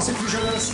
enfance et plus jeunesse.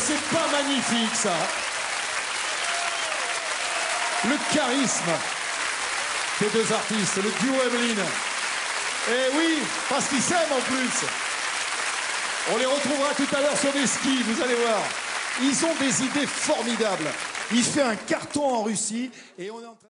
C'est pas magnifique, ça. Le charisme des deux artistes, le duo Emeline. Eh oui, parce qu'ils s'aiment en plus. On les retrouvera tout à l'heure sur des skis, vous allez voir. Ils ont des idées formidables. Il fait un carton en Russie et on est en train...